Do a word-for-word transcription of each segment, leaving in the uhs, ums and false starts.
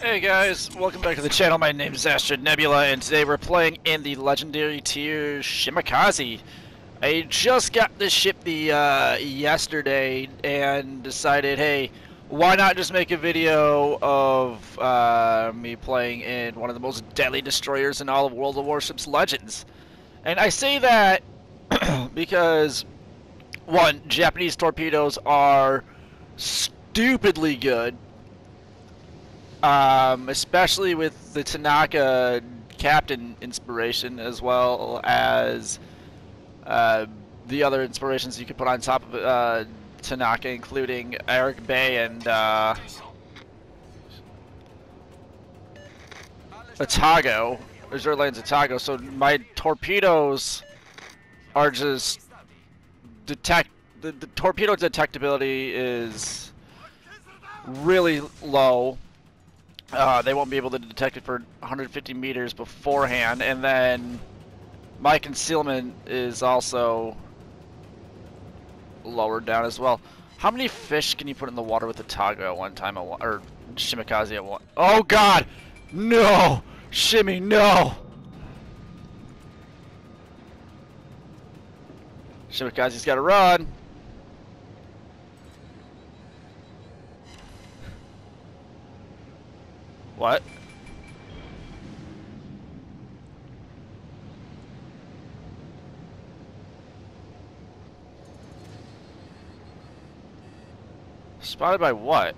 Hey guys, welcome back to the channel. My name is Astrid Nebula, and today we're playing in the legendary tier Shimakaze. I just got this ship the uh, yesterday and decided, hey, why not just make a video of uh, me playing in one of the most deadly destroyers in all of World of Warships Legends? And I say that because, one, Japanese torpedoes are stupidly good. Um, especially with the Tanaka captain inspiration, as well as uh, the other inspirations you could put on top of uh, Tanaka, including Erich Bey and uh, Atago, Azur Lane's Atago. So my torpedoes are just detect the, the torpedo detectability is really low. Uh, they won't be able to detect it for one hundred fifty meters beforehand, and then my concealment is also lower down as well. How many fish can you put in the water with the Atago at one time, or Shimakaze at one? Oh God, no, Shimmy, no! Shimakaze's got to run. What? Spotted by what?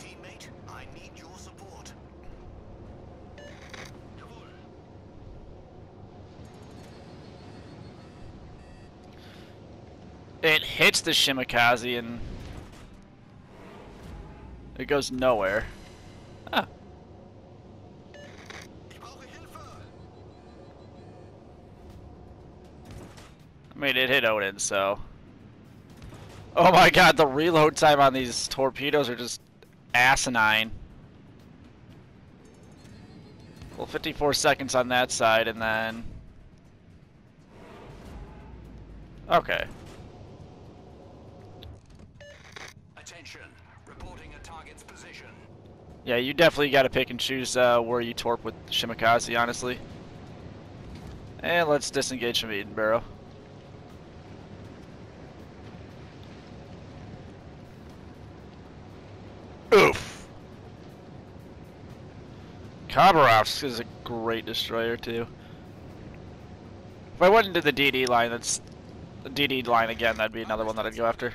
Teammate, I need your support. It hits the Shimakaze and it goes nowhere. Ah. I mean, it hit Odin, so. Oh my God, the reload time on these torpedoes are just asinine. Well, fifty-four seconds on that side, and then. Okay. Yeah, you definitely got to pick and choose uh, where you torp with Shimakaze, honestly. And let's disengage from Eden Barrow. Oof! Khabarovsk is a great destroyer, too. If I went into the D D line, that's the D D line again, that'd be another one that I'd go after.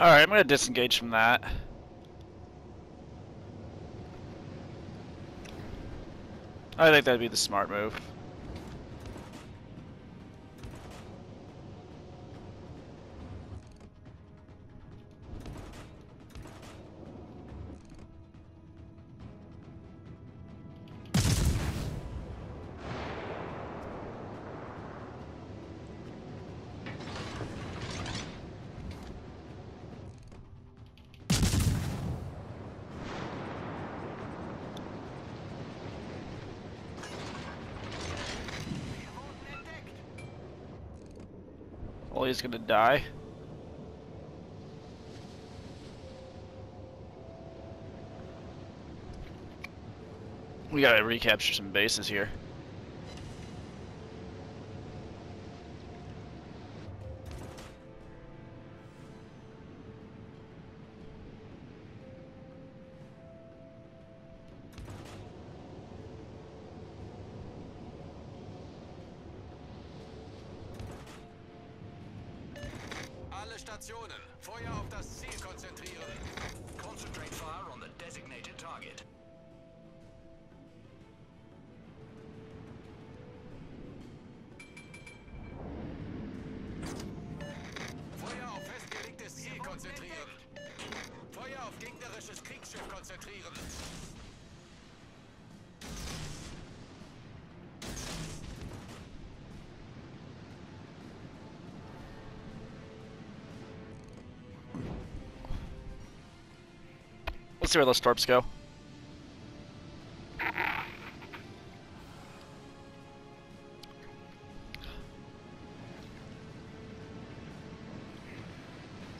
Alright, I'm going to disengage from that. I think that'd be the smart move. Well, he's gonna die. We gotta recapture some bases here. Let's see where those torps go.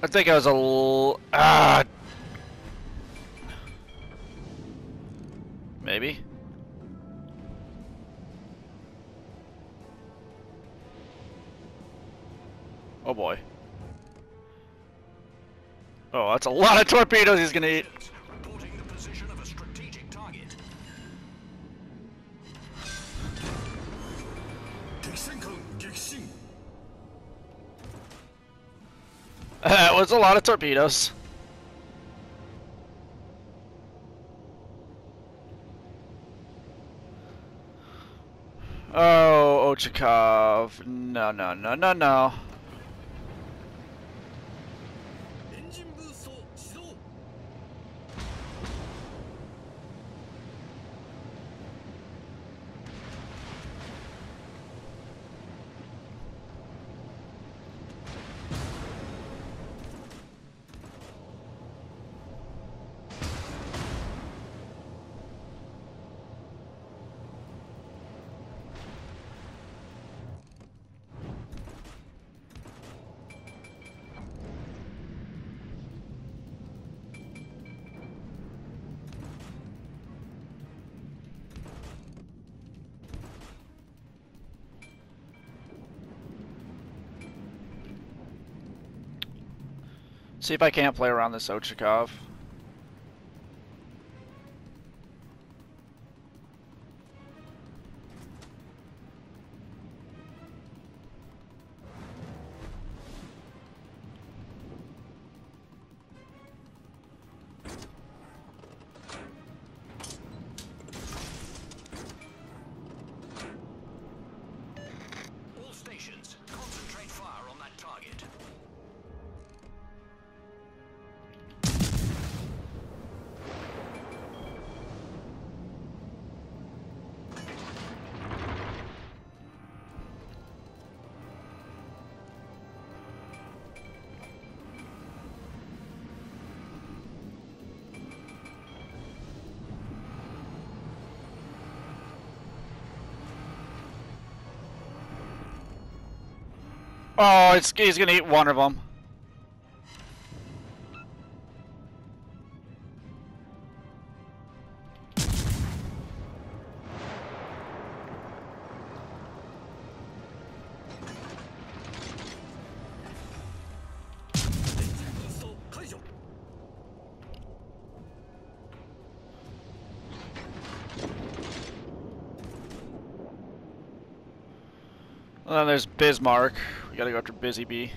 I think I was a l ah. Maybe. Oh boy. Oh, that's a lot of torpedoes he's gonna eat. That was a lot of torpedoes. Oh, Ochakov. No, no, no, no, no. See if I can't play around this Ochakov. Oh, it's, he's gonna eat one of them. And then there's Bismarck. Gotta go after Busy Bee.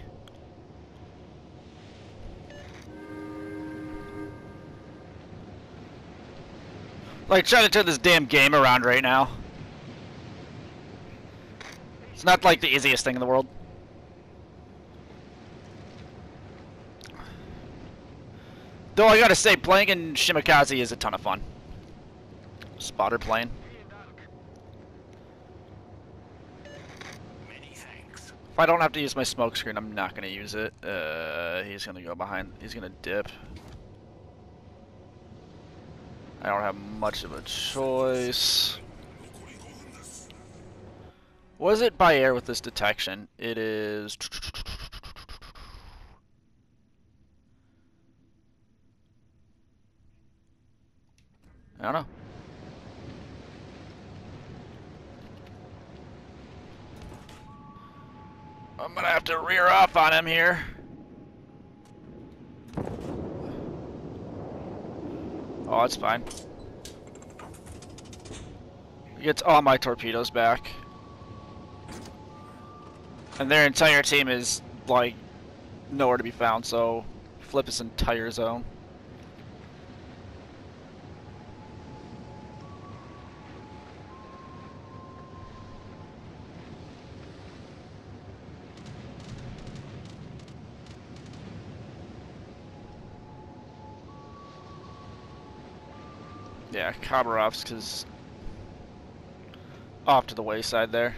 Like, trying to turn this damn game around right now. It's not like the easiest thing in the world. Though I gotta say, playing in Shimakaze is a ton of fun. Spotter plane. If I don't have to use my smoke screen, I'm not going to use it. Uh, he's going to go behind. He's going to dip. I don't have much of a choice. Was it by air with this detection? It is... I don't know. I'm gonna have to rear off on him here. Oh, it's fine. He gets all my torpedoes back. And their entire team is, like, nowhere to be found, so flip his entire zone. Yeah, Khabarovsk is off to the wayside there.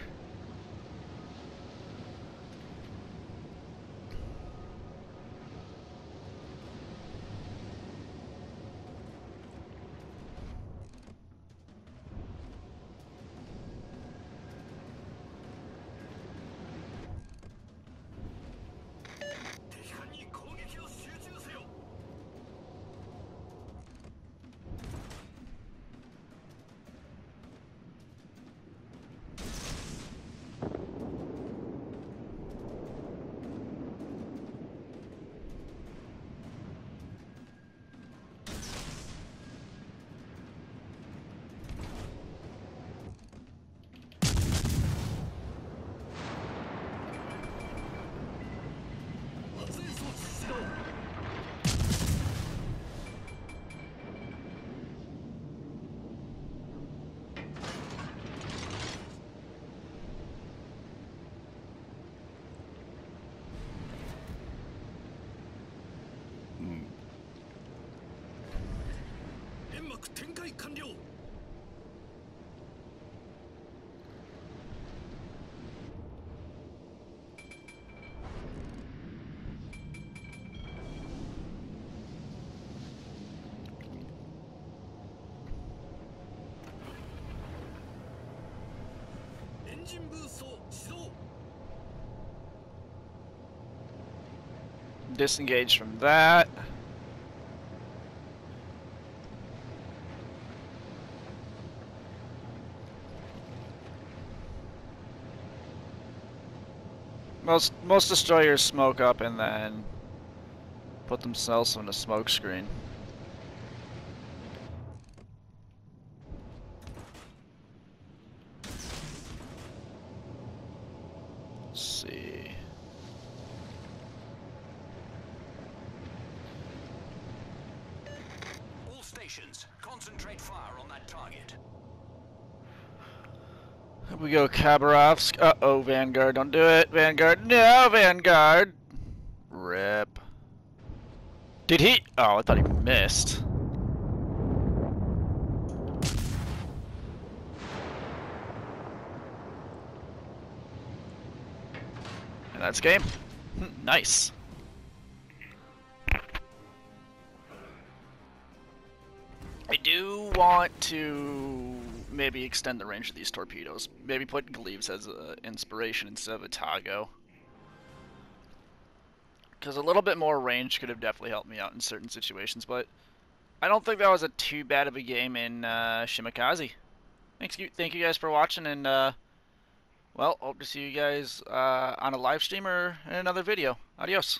Disengage from that. Most most destroyers smoke up and then put themselves on a smoke screen. Go Khabarovsk. Uh oh, Vanguard, don't do it. Vanguard, no, Vanguard. Rip. Did he? Oh, I thought he missed. And that's game. Nice. I do want to maybe extend the range of these torpedoes. Maybe put Gleaves as an inspiration instead of Atago. Because a little bit more range could have definitely helped me out in certain situations, but I don't think that was a too bad of a game in uh, Shimakaze. Thanks, thank you guys for watching, and uh, well, hope to see you guys uh, on a live stream or in another video. Adios.